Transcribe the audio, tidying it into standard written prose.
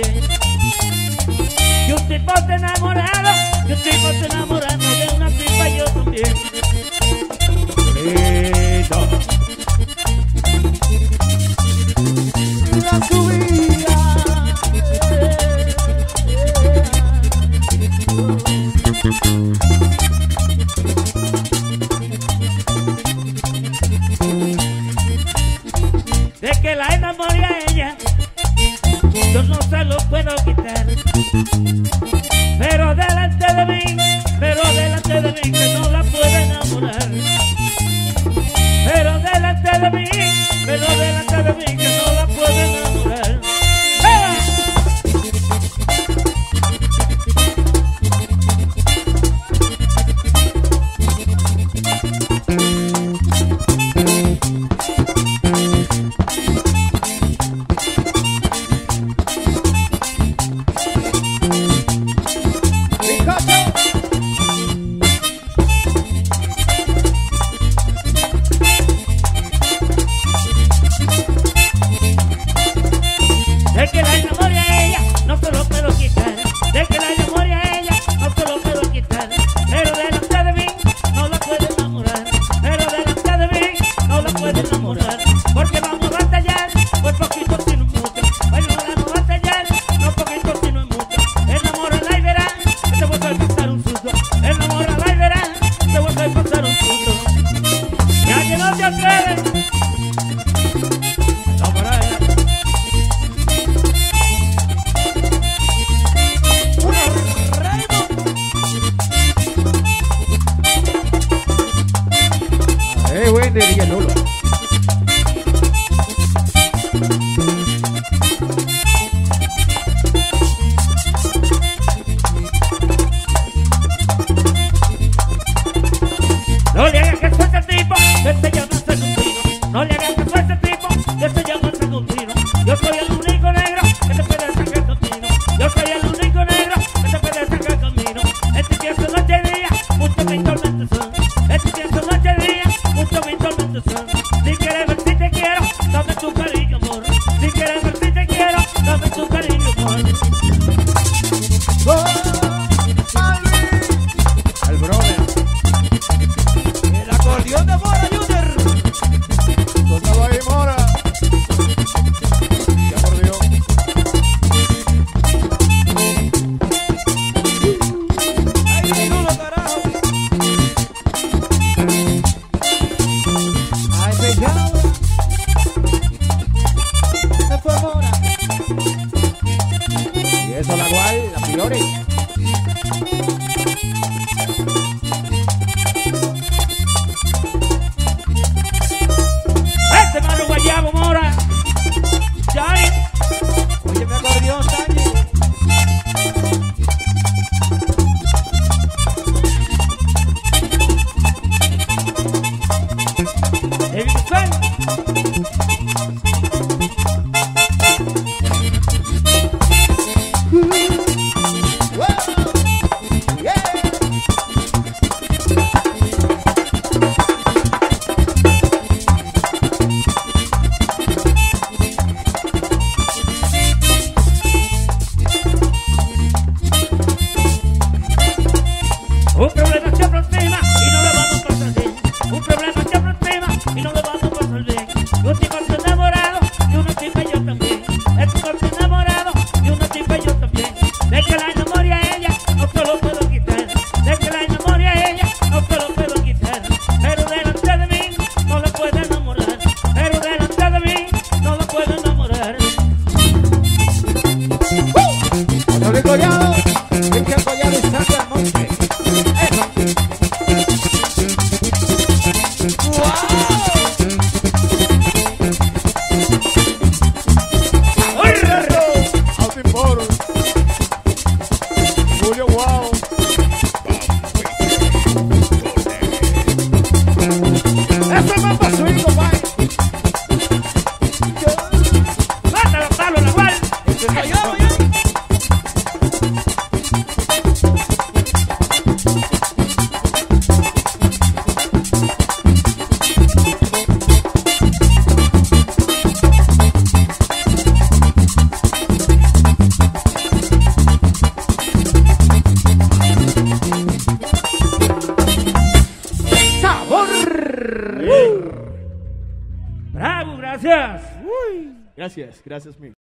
bien. Y un tipo está enamorado, y un tipo está enamorado de una tipa, yo también. Grito. La subida. De que la enamoré a ella, yo no se lo puedo quitar. Pero delante de mí que no la puedo enamorar. Pero delante de mí que no la puedo enamorar. Gracias, gracias mil.